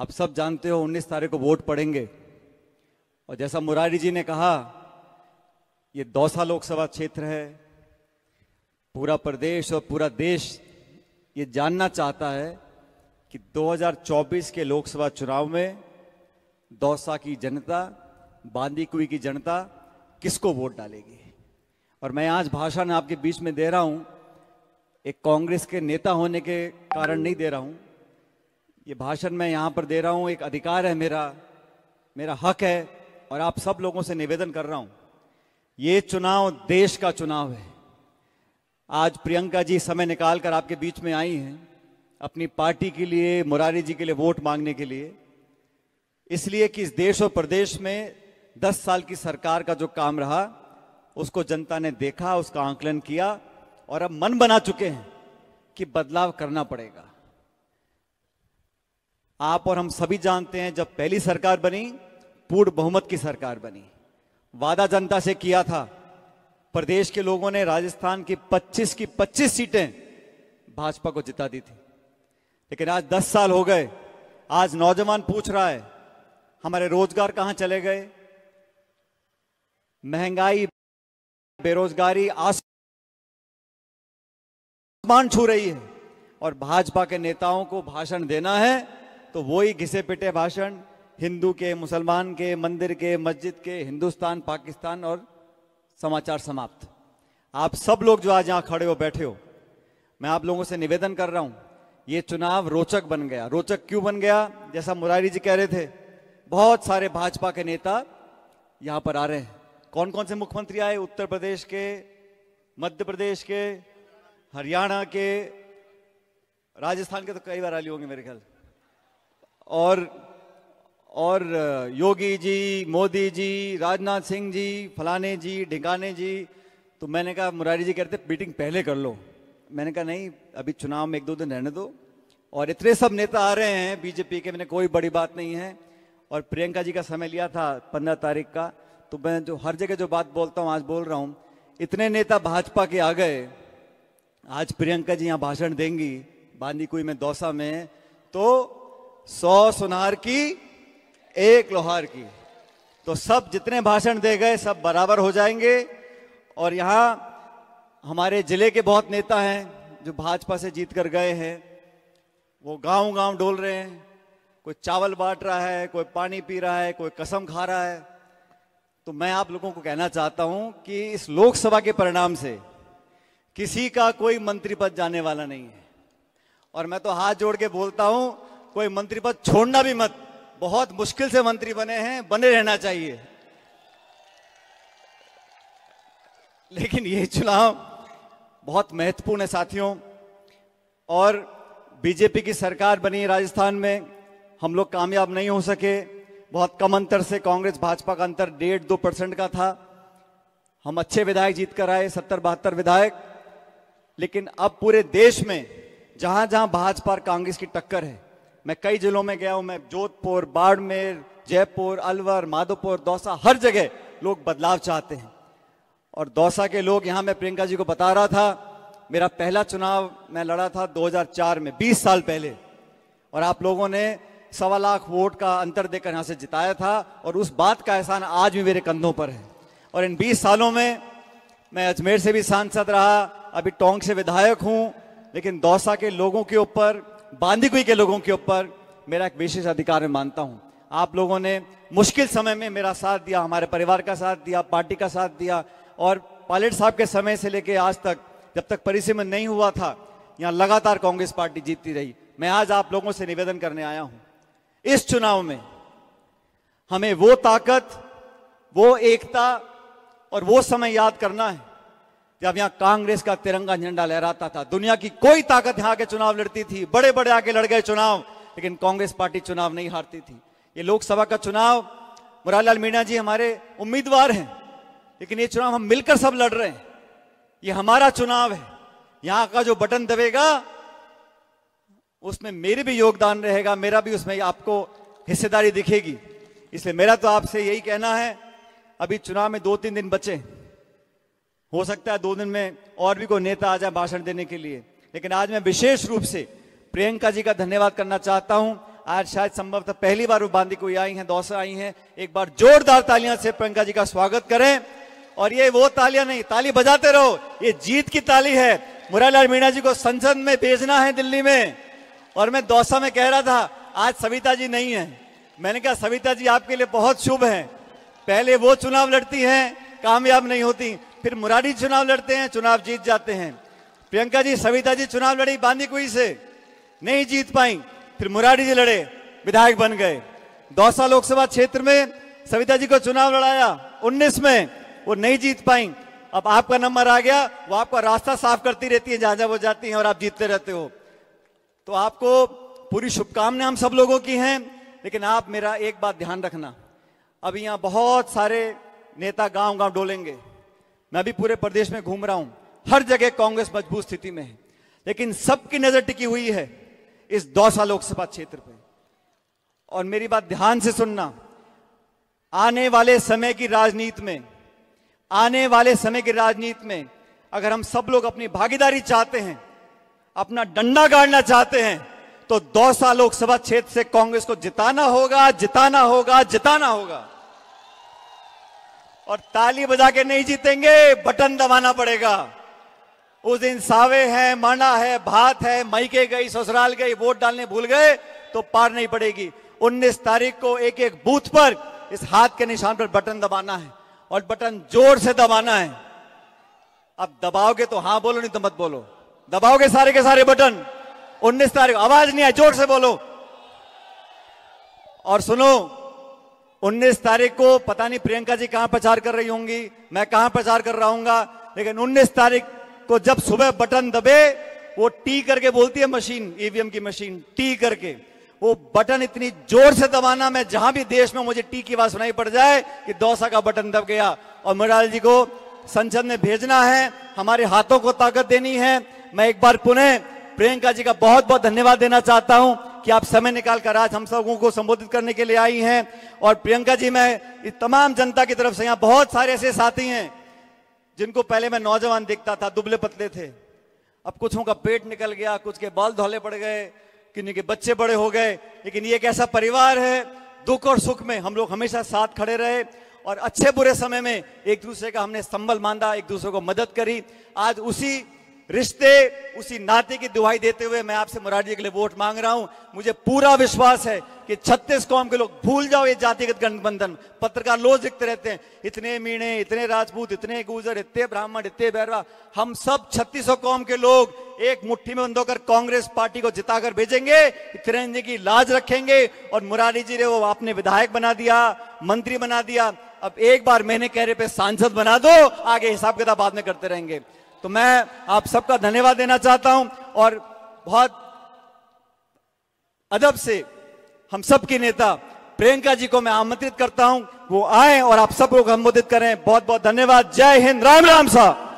आप सब जानते हो 19 तारीख को वोट पड़ेंगे और जैसा मुरारी जी ने कहा ये दौसा लोकसभा क्षेत्र है, पूरा प्रदेश और पूरा देश ये जानना चाहता है कि 2024 के लोकसभा चुनाव में दौसा की जनता, बांदीकुई की जनता किसको वोट डालेगी। और मैं आज भाषण आपके बीच में दे रहा हूं, एक कांग्रेस के नेता होने के कारण नहीं दे रहा हूं, ये भाषण मैं यहाँ पर दे रहा हूँ, एक अधिकार है मेरा हक है और आप सब लोगों से निवेदन कर रहा हूँ। ये चुनाव देश का चुनाव है। आज प्रियंका जी समय निकालकर आपके बीच में आई हैं अपनी पार्टी के लिए, मुरारी जी के लिए वोट मांगने के लिए, इसलिए कि इस देश और प्रदेश में 10 साल की सरकार का जो काम रहा उसको जनता ने देखा, उसका आंकलन किया और अब मन बना चुके हैं कि बदलाव करना पड़ेगा। आप और हम सभी जानते हैं जब पहली सरकार बनी पूर्ण बहुमत की सरकार बनी, वादा जनता से किया था, प्रदेश के लोगों ने राजस्थान की 25 सीटें भाजपा को जिता दी थी। लेकिन आज 10 साल हो गए, आज नौजवान पूछ रहा है हमारे रोजगार कहां चले गए, महंगाई, बेरोजगारी आसमान छू रही है और भाजपा के नेताओं को भाषण देना है तो वही घिसे पिटे भाषण, हिंदू के, मुसलमान के, मंदिर के, मस्जिद के, हिंदुस्तान, पाकिस्तान और समाचार समाप्त। आप सब लोग जो आज यहाँ खड़े हो बैठे हो, मैं आप लोगों से निवेदन कर रहा हूँ, ये चुनाव रोचक बन गया। रोचक क्यों बन गया? जैसा मुरारी जी कह रहे थे बहुत सारे भाजपा के नेता यहाँ पर आ रहे हैं। कौन कौन से मुख्यमंत्री आए? उत्तर प्रदेश के, मध्य प्रदेश के, हरियाणा के, राजस्थान के तो कई बार आए होंगे मेरे ख्याल, और योगी जी, मोदी जी, राजनाथ सिंह जी, फलाने जी, ढिंगाने जी। तो मैंने कहा, मुरारी जी कहते मीटिंग पहले कर लो, मैंने कहा नहीं अभी चुनाव में 1-2 दिन रहने दो। और इतने सब नेता आ रहे हैं बीजेपी के, मैंने कोई बड़ी बात नहीं है। और प्रियंका जी का समय लिया था 15 तारीख का, तो मैं जो हर जगह जो बात बोलता हूँ आज बोल रहा हूँ। इतने नेता भाजपा के आ गए, आज प्रियंका जी यहाँ भाषण देंगी बांदीकुई में, दौसा में, तो 100 सुनार की 1 लोहार की, तो सब जितने भाषण दे गए सब बराबर हो जाएंगे। और यहाँ हमारे जिले के बहुत नेता हैं जो भाजपा से जीत कर गए हैं, वो गांव-गांव डोल रहे हैं, कोई चावल बांट रहा है, कोई पानी पी रहा है, कोई कसम खा रहा है। तो मैं आप लोगों को कहना चाहता हूं कि इस लोकसभा के परिणाम से किसी का कोई मंत्री पद जाने वाला नहीं है। और मैं तो हाथ जोड़ के बोलता हूं, कोई मंत्री पद छोड़ना भी मत, बहुत मुश्किल से मंत्री बने हैं, बने रहना चाहिए। लेकिन ये चुनाव बहुत महत्वपूर्ण है साथियों। और बीजेपी की सरकार बनी राजस्थान में, हम लोग कामयाब नहीं हो सके, बहुत कम अंतर से, कांग्रेस भाजपा का अंतर 1.5-2% का था, हम अच्छे विधायक जीत कर आए, 70-72 विधायक। लेकिन अब पूरे देश में जहां जहां भाजपा और कांग्रेस की टक्कर है, मैं कई जिलों में गया हूं, मैं जोधपुर, बाड़मेर, जयपुर, अलवर, माधोपुर, दौसा, हर जगह लोग बदलाव चाहते हैं। और दौसा के लोग, यहाँ मैं प्रियंका जी को बता रहा था, मेरा पहला चुनाव मैं लड़ा था 2004 में, 20 साल पहले, और आप लोगों ने 1.25 लाख वोट का अंतर देकर यहाँ से जिताया था और उस बात का एहसान आज भी मेरे कंधों पर है। और इन 20 सालों में मैं अजमेर से भी सांसद रहा, अभी टोंक से विधायक हूँ, लेकिन दौसा के लोगों के ऊपर, बांदीकुई के लोगों के ऊपर मेरा एक विशेष अधिकार मैं मानता हूँ। आप लोगों ने मुश्किल समय में मेरा साथ दिया, हमारे परिवार का साथ दिया, पार्टी का साथ दिया। और पायलट साहब के समय से लेकर आज तक, जब तक परिसीमन नहीं हुआ था, यहाँ लगातार कांग्रेस पार्टी जीतती रही। मैं आज आप लोगों से निवेदन करने आया हूँ, इस चुनाव में हमें वो ताकत, वो एकता और वो समय याद करना है जब यहाँ कांग्रेस का तिरंगा झंडा लहराता था। दुनिया की कोई ताकत यहाँ आके चुनाव लड़ती थी, बड़े बड़े आके लड़ गए चुनाव, लेकिन कांग्रेस पार्टी चुनाव नहीं हारती थी। ये लोकसभा का चुनाव, मुरारी लाल मीणा जी हमारे उम्मीदवार हैं, लेकिन ये चुनाव हम मिलकर सब लड़ रहे हैं, ये हमारा चुनाव है। यहाँ का जो बटन दबेगा उसमें मेरे भी योगदान रहेगा, मेरा भी उसमें आपको हिस्सेदारी दिखेगी। इसलिए मेरा तो आपसे यही कहना है, अभी चुनाव में 2-3 दिन बचे, हो सकता है 2 दिन में और भी कोई नेता आ जाए भाषण देने के लिए, लेकिन आज मैं विशेष रूप से प्रियंका जी का धन्यवाद करना चाहता हूं। आज शायद संभवतः पहली बार वो बांदीकुई आई हैं, दौसा आई हैं। एक बार जोरदार तालियां से प्रियंका जी का स्वागत करें। और ये वो तालियां नहीं, ताली बजाते रहो, ये जीत की ताली है। मुरारी लाल मीणा जी को संसद में भेजना है दिल्ली में। और मैं दौसा में कह रहा था, आज सविता जी नहीं है, मैंने कहा सविता जी आपके लिए बहुत शुभ है। पहले वो चुनाव लड़ती हैं, कामयाब नहीं होती, फिर मुरारी चुनाव लड़ते हैं, चुनाव जीत जाते हैं। प्रियंका जी, सविता जी चुनाव लड़ी बांदीकुई से, नहीं जीत पाई, फिर मुरारी जी लड़े, विधायक बन गए। दौसा लोकसभा क्षेत्र में सविता जी को चुनाव लड़ाया 19 में, वो नहीं जीत पाई। अब आपका नंबर आ गया, वो आपका रास्ता साफ करती रहती है जहां जहां वो जाती हैं और आप जीतते रहते हो। तो आपको पूरी शुभकामनाएं हम सब लोगों की हैं, लेकिन आप मेरा एक बात ध्यान रखना, अभी यहाँ बहुत सारे नेता गाँव गाँव डोलेंगे। मैं अभी पूरे प्रदेश में घूम रहा हूँ, हर जगह कांग्रेस मजबूत स्थिति में है, लेकिन सबकी नजर टिकी हुई है इस दौसा लोकसभा क्षेत्र पे। और मेरी बात ध्यान से सुनना, आने वाले समय की राजनीति में, आने वाले समय की राजनीति में अगर हम सब लोग अपनी भागीदारी चाहते हैं, अपना डंडा गाड़ना चाहते हैं, तो दौसा लोकसभा क्षेत्र से कांग्रेस को जिताना होगा, जिताना होगा, जिताना होगा। और ताली बजा के नहीं जीतेंगे, बटन दबाना पड़ेगा। उस दिन सावे है, माना है, भात है, मायके गई, ससुराल गई, वोट डालने भूल गए तो पार नहीं पड़ेगी। 19 तारीख को एक एक बूथ पर इस हाथ के निशान पर बटन दबाना है, और बटन जोर से दबाना है। अब दबाओगे तो हाँ बोलो, नहीं तो मत बोलो। दबाओगे सारे के सारे बटन 19 तारीख, आवाज नहीं है, जोर से बोलो। और सुनो, 19 तारीख को पता नहीं प्रियंका जी कहां प्रचार कर रही होंगी, मैं कहां प्रचार कर रहा हूंगा, लेकिन 19 तारीख को जब सुबह बटन दबे, वो टी करके बोलती है मशीन, ईवीएम की मशीन, टी करके वो बटन इतनी जोर से दबाना, मैं जहां भी देश में मुझे टी की आवाज सुनाई पड़ जाए कि दौसा का बटन दब गया। और मुरारी जी को संसद में भेजना है, हमारे हाथों को ताकत देनी है। मैं एक बार पुनः प्रियंका जी का बहुत बहुत धन्यवाद देना चाहता हूं कि आप समय निकाल कर आज हम सबों को संबोधित करने के लिए आई हैं। और प्रियंका जी, मैं इस तमाम जनता की तरफ से, यहाँ बहुत सारे ऐसे साथी हैं जिनको पहले मैं नौजवान देखता था, दुबले पतले थे, अब कुछों का पेट निकल गया, कुछ के बाल धौले पड़ गए, किन्हीं के बच्चे बड़े हो गए, लेकिन ये एक ऐसा परिवार है, दुख और सुख में हम लोग हमेशा साथ खड़े रहे, और अच्छे बुरे समय में एक दूसरे का हमने संबल बांधा, एक दूसरे को मदद करी। आज उसी रिश्ते, उसी नाते की दुहाई देते हुए मैं आपसे मुरारी जी के लिए वोट मांग रहा हूं। मुझे पूरा विश्वास है कि 36 कौम के लोग भूल जाओ ये जातिगत गठबंधन। पत्रकार रोज लिखते रहते हैं, इतने मीणे, इतने राजपूत, इतने गुर्जर, इतने ब्राह्मण, इतने बैरवा। हम सब 3600 कौम के लोग एक मुट्ठी में बंद होकर कांग्रेस पार्टी को जिताकर भेजेंगे, तिरंगे की लाज रखेंगे। और मुरारी जी ने वो आपने विधायक बना दिया, मंत्री बना दिया, अब एक बार मैंने कहरे पे सांसद बना दो, आगे हिसाब किताब बाद में करते रहेंगे। तो मैं आप सबका धन्यवाद देना चाहता हूं। और बहुत अदब से हम सबकी नेता प्रियंका जी को मैं आमंत्रित करता हूं, वो आए और आप सबको संबोधित करें। बहुत बहुत धन्यवाद। जय हिंद। राम राम साहब।